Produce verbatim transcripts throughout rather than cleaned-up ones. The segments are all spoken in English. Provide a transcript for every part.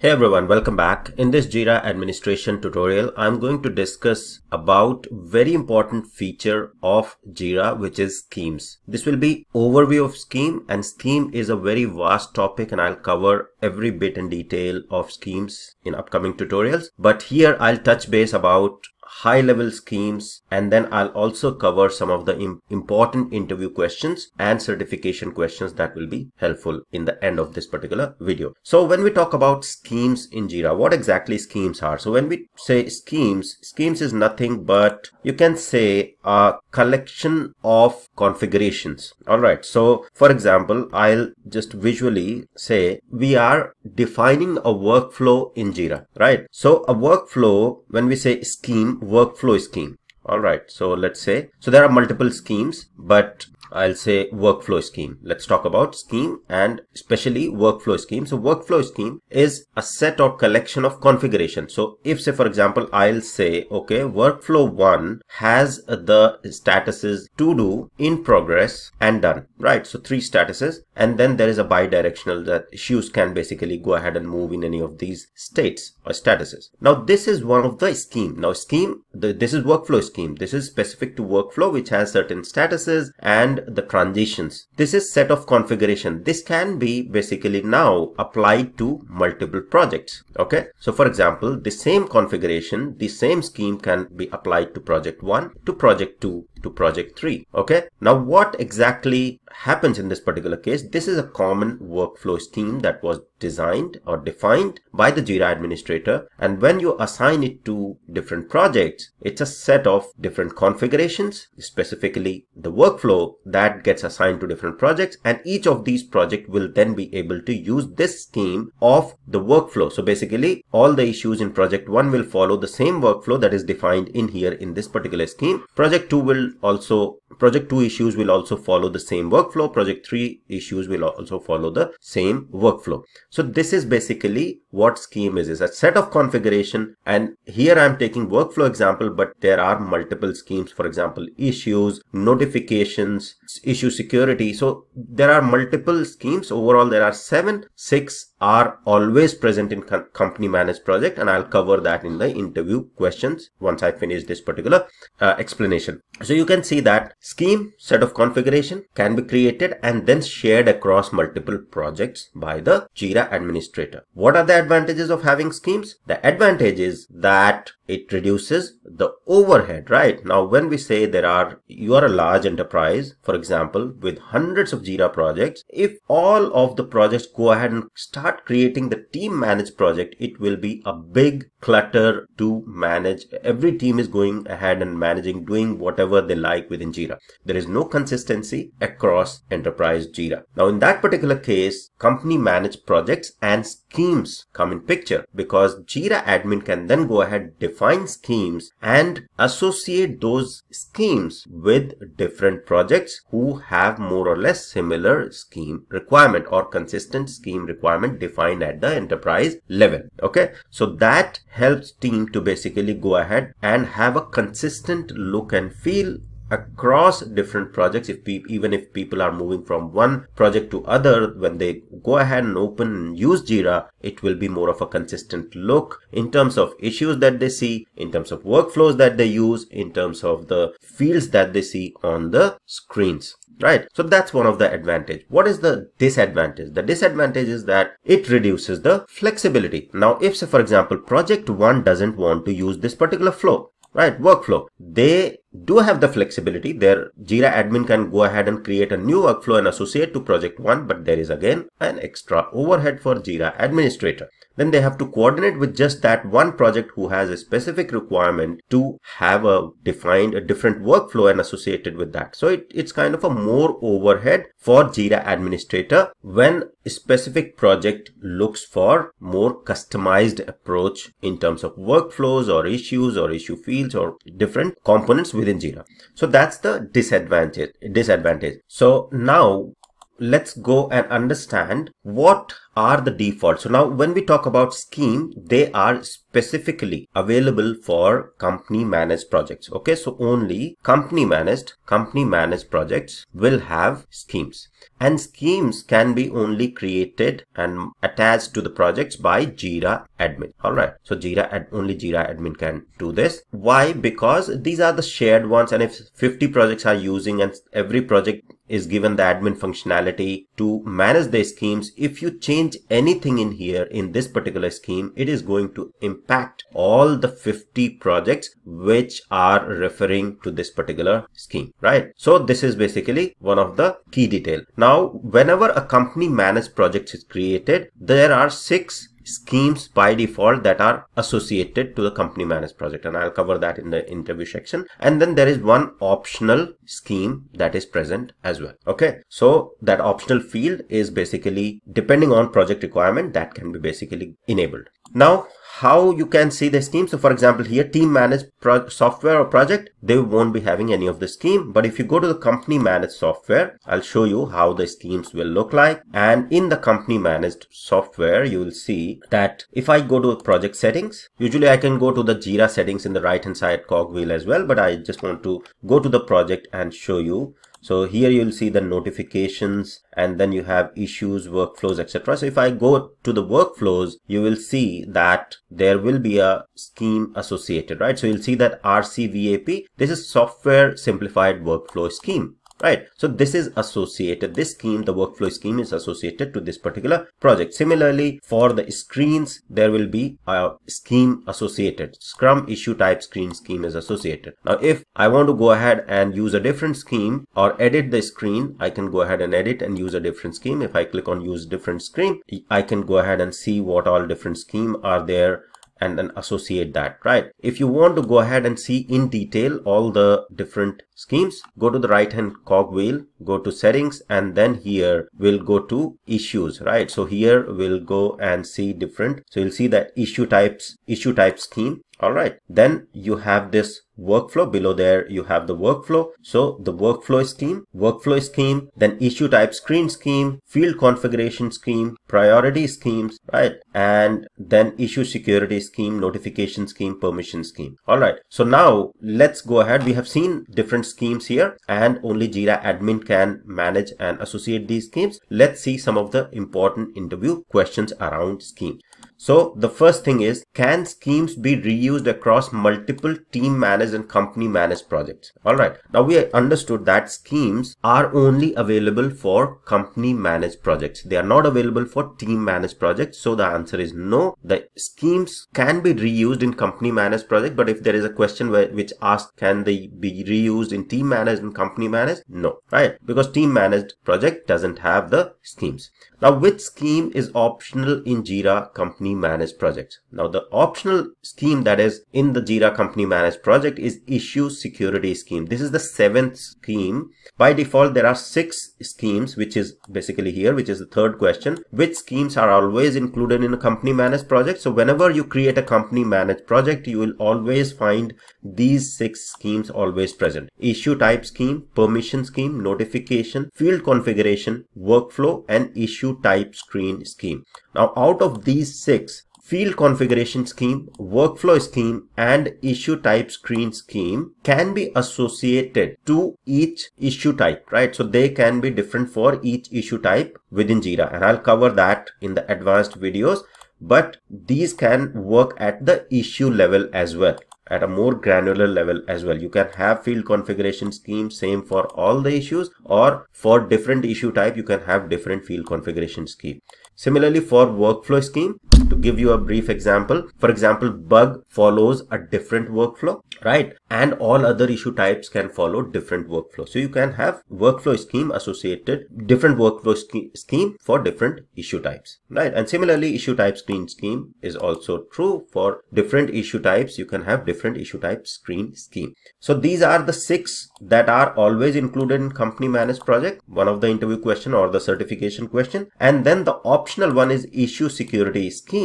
Hey everyone, welcome back. In this Jira administration tutorial, I'm going to discuss about very important feature of Jira, which is schemes. This will be overview of scheme, and scheme is a very vast topic and I'll cover every bit and detail of schemes in upcoming tutorials. But here I'll touch base about high level schemes, and then I'll also cover some of the im- important interview questions and certification questions that will be helpful in the end of this particular video. So when we talk about schemes in Jira, what exactly schemes are? So when we say schemes, schemes is nothing but, you can say, a collection of configurations. All right. So for example, I'll just visually say we are defining a workflow in Jira, right? So a workflow, when we say scheme, workflow scheme. All right. So let's say, so there are multiple schemes, but I'll say workflow scheme. Let's talk about scheme and especially workflow scheme. So workflow scheme is a set or collection of configuration. So if, say, for example, I'll say, okay, workflow one has the statuses to do, in progress, and done, right? So three statuses. And then there is a bi-directional that issues can basically go ahead and move in any of these states or statuses. Now, this is one of the scheme. Now scheme, the, this is workflow scheme. This is specific to workflow, which has certain statuses and the transitions. This is set of configuration. This can be basically now applied to multiple projects. Okay. So for example, the same configuration, the same scheme can be applied to project one, to project two, to project three. Okay. Now what exactly happens in this particular case? This is a common workflow scheme that was designed or defined by the Jira administrator. And when you assign it to different projects, it's a set of different configurations, specifically the workflow that gets assigned to different projects, and each of these projects will then be able to use this scheme of the workflow. So basically all the issues in project one will follow the same workflow that is defined in here in this particular scheme. Project two will also, project two issues will also follow the same workflow. Project three issues will also follow the same workflow. So this is basically what scheme is, is a set of configuration. And here I'm taking workflow example, but there are multiple schemes, for example, issues, notifications, issue security. So there are multiple schemes. Overall, there are seven, six are always present in co- company managed project. And I'll cover that in the interview questions once I finish this particular uh, explanation. So you can see that scheme, set of configuration, can be created and then shared across multiple projects by the Jira administrator. What are the advantages of having schemes? The advantage is that it reduces the overhead, right? Now, when we say there are, you are a large enterprise, for example, with hundreds of Jira projects, if all of the projects go ahead and start creating the team managed project, it will be a big clutter to manage. Every team is going ahead and managing, doing whatever they like within Jira. There is no consistency across enterprise Jira. Now, in that particular case, company managed projects and schemes come in picture, because Jira admin can then go ahead, define schemes and associate those schemes with different projects who have more or less similar scheme requirement or consistent scheme requirement defined at the enterprise level. Okay. So that helps team to basically go ahead and have a consistent look and feel across different projects. If pe even if people are moving from one project to other, when they go ahead and open and use Jira, it will be more of a consistent look in terms of issues that they see, in terms of workflows that they use, in terms of the fields that they see on the screens, right? So that's one of the advantage. What is the disadvantage? The disadvantage is that it reduces the flexibility. Now, if, say, for example, project one doesn't want to use this particular flow, right, workflow, they do have the flexibility. Their Jira admin can go ahead and create a new workflow and associate to project one, but there is again an extra overhead for Jira administrator. Then they have to coordinate with just that one project who has a specific requirement to have a defined a different workflow and associated with that. So it, it's kind of a more overhead for Jira administrator when a specific project looks for more customized approach in terms of workflows or issues or issue fields or different components within Jira. So that's the disadvantage disadvantage. So now let's go and understand what are the defaults. So now when we talk about scheme, they are specifically available for company managed projects. Okay, so only company managed, company managed projects will have schemes. And schemes can be only created and attached to the projects by Jira admin. All right. So Jira ad, only Jira admin can do this. Why? Because these are the shared ones. And if fifty projects are using and every project is given the admin functionality to manage their schemes, if you change anything in here in this particular scheme, it is going to impact all the fifty projects which are referring to this particular scheme, right? So this is basically one of the key details. Now, whenever a company managed project is created, there are six schemes by default that are associated to the company managed project, and I'll cover that in the interview section. And then there is one optional scheme that is present as well. Okay, so that optional field is basically depending on project requirement that can be basically enabled. Now, how you can see the scheme. So for example, here team managed software or project, they won't be having any of the scheme. But if you go to the company managed software, I'll show you how the schemes will look like. And in the company managed software, you will see that if I go to project settings, usually I can go to the Jira settings in the right hand side cogwheel as well. But I just want to go to the project and show you. So here you'll see the notifications, and then you have issues, workflows, et cetera. So if I go to the workflows, you will see that there will be a scheme associated, right? So you'll see that R C V A P, this is software simplified workflow scheme, right? So this is associated, this scheme, the workflow scheme is associated to this particular project. Similarly, for the screens, there will be a scheme associated. Scrum issue type screen scheme is associated. Now, if I want to go ahead and use a different scheme or edit the screen, I can go ahead and edit and use a different scheme. If I click on use different screen, I can go ahead and see what all different schemes are there and then associate that, right? If you want to go ahead and see in detail all the different schemes, go to the right hand cogwheel, go to settings, and then here we'll go to issues, right? So here we'll go and see different. So you'll see that issue types, issue type scheme. All right. Then you have this workflow. Below there, you have the workflow. So the workflow scheme, workflow scheme, then issue type screen scheme, field configuration scheme, priority schemes, right? And then issue security scheme, notification scheme, permission scheme. All right. So now let's go ahead. We have seen different schemes here, and only Jira admin can manage and associate these schemes. Let's see some of the important interview questions around schemes. So the first thing is, can schemes be reused across multiple team managed and company managed projects? All right. Now we understood that schemes are only available for company managed projects. They are not available for team managed projects. So the answer is no. The schemes can be reused in company managed project, but if there is a question where, which asks, can they be reused in team managed and company managed? No, right? Because team managed project doesn't have the schemes. Now, which scheme is optional in Jira company managed project? Now, the optional scheme that is in the Jira company managed project is issue security scheme. This is the seventh scheme. By default, there are six schemes, which is basically here, which is the third question. Which schemes are always included in a company managed project? So whenever you create a company managed project, you will always find these six schemes always present. Issue type scheme, permission scheme, notification, field configuration, workflow, and issue type screen scheme. Now, out of these six, field configuration scheme, workflow scheme, and issue type screen scheme can be associated to each issue type, right? So they can be different for each issue type within Jira, and I'll cover that in the advanced videos. But these can work at the issue level as well, at a more granular level as well. You can have field configuration scheme, same for all the issues, or for different issue type, you can have different field configuration scheme. Similarly, for workflow scheme, to give you a brief example, for example, bug follows a different workflow, right? And all other issue types can follow different workflow. So you can have workflow scheme associated, different workflow scheme for different issue types, right? And similarly, issue type screen scheme is also true for different issue types. You can have different issue type screen scheme. So these are the six that are always included in company managed project, one of the interview question or the certification question. And then the optional one is issue security scheme.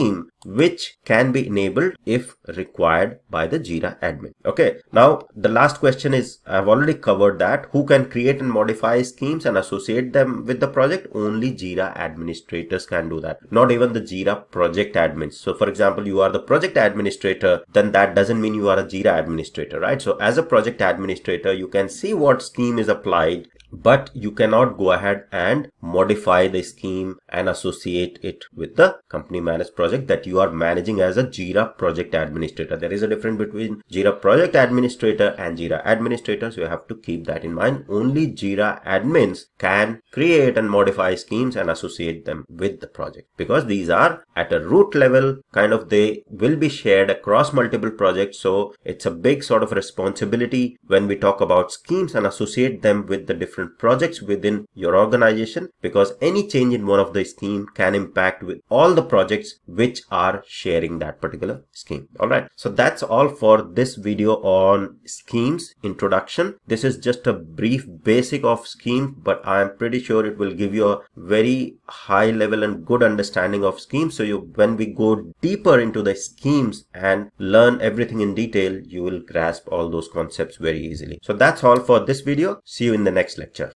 which can be enabled if required by the Jira admin. Okay, now the last question is, I've already covered that. Who can create and modify schemes and associate them with the project? Only Jira administrators can do that, not even the Jira project admins. So for example, you are the project administrator, then that doesn't mean you are a Jira administrator, right? So as a project administrator, you can see what scheme is applied, but you cannot go ahead and modify the scheme and associate it with the company managed project that you are managing as a Jira project administrator. There is a difference between Jira project administrator and Jira administrators. So you have to keep that in mind. Only Jira admins can create and modify schemes and associate them with the project, because these are at a root level kind of, they will be shared across multiple projects. So it's a big sort of responsibility when we talk about schemes and associate them with the different projects within your organization, because any change in one of the scheme can impact with all the projects which are sharing that particular scheme. All right, so that's all for this video on schemes introduction. This is just a brief basic of scheme, but I am pretty sure it will give you a very high level and good understanding of schemes. So you, when we go deeper into the schemes and learn everything in detail, you will grasp all those concepts very easily. So that's all for this video. See you in the next lecture.